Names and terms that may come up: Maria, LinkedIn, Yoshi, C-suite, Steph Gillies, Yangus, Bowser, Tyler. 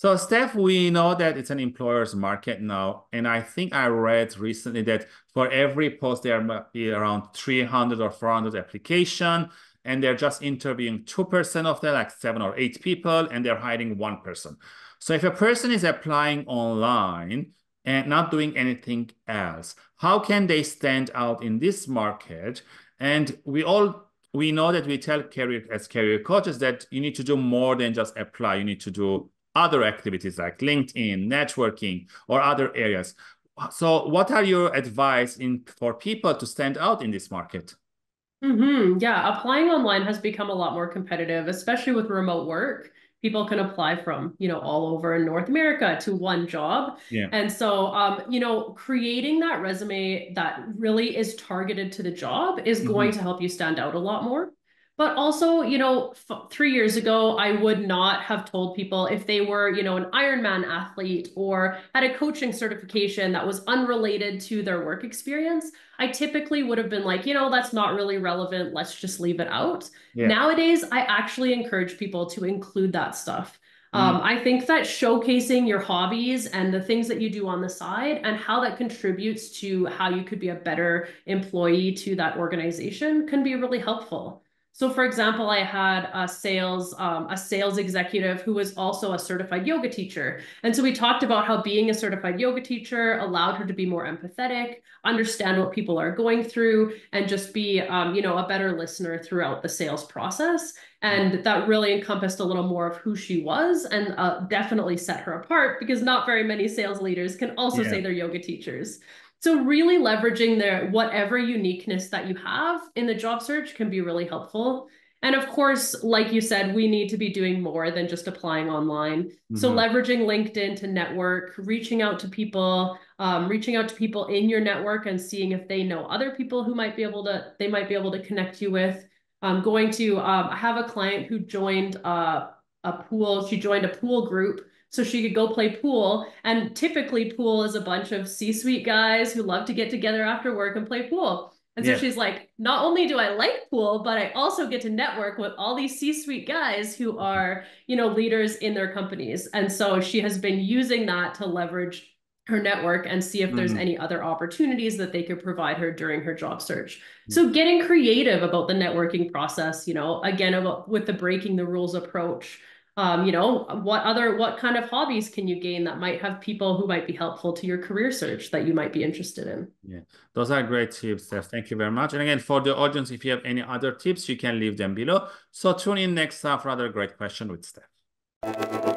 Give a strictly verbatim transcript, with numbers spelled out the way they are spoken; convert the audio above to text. So Steph, we know that it's an employer's market now. And I think I read recently that for every post, there might be around three hundred or four hundred applications, and they're just interviewing two percent of them, like seven or eight people, and they're hiring one person. So if a person is applying online and not doing anything else, how can they stand out in this market? And we all we know that we tell career as career coaches that you need to do more than just apply. You need to do other activities like LinkedIn, networking, or other areas. So what are your advice in for people to stand out in this market? Mm-hmm. Yeah, applying online has become a lot more competitive, especially with remote work. People can apply from, you know, all over North America to one job. Yeah. And so, um, you know, creating that resume that really is targeted to the job is mm-hmm. going to help you stand out a lot more. But also, you know, f three years ago, I would not have told people if they were, you know, an Ironman athlete or had a coaching certification that was unrelated to their work experience. I typically would have been like, you know, that's not really relevant. Let's just leave it out. Yeah. Nowadays, I actually encourage people to include that stuff. Mm. Um, I think that showcasing your hobbies and the things that you do on the side and how that contributes to how you could be a better employee to that organization can be really helpful. So for example, I had a sales, um, a sales executive who was also a certified yoga teacher. And so we talked about how being a certified yoga teacher allowed her to be more empathetic, understand what people are going through, and just be, um, you know, a better listener throughout the sales process. And that really encompassed a little more of who she was and uh, definitely set her apart, because not very many sales leaders can also yeah. say they're yoga teachers. So really leveraging their whatever uniqueness that you have in the job search can be really helpful. And of course, like you said, we need to be doing more than just applying online. Mm-hmm. So leveraging LinkedIn to network, reaching out to people, um, reaching out to people in your network and seeing if they know other people who might be able to, they might be able to connect you with. I'm going to um, have a client who joined a, a pool. She joined a pool group so she could go play pool. And typically pool is a bunch of C-suite guys who love to get together after work and play pool. And so yeah. she's like, not only do I like pool, but I also get to network with all these C-suite guys who are, you know, leaders in their companies. And so she has been using that to leverage her network and see if there's mm-hmm. any other opportunities that they could provide her during her job search. Mm-hmm. So getting creative about the networking process, you know, again, about, with the breaking the rules approach. Um, you know, what other, what kind of hobbies can you gain that might have people who might be helpful to your career search that you might be interested in? Yeah, those are great tips, Steph. Thank you very much. And again, for the audience, if you have any other tips, you can leave them below. So tune in next time for another great question with Steph.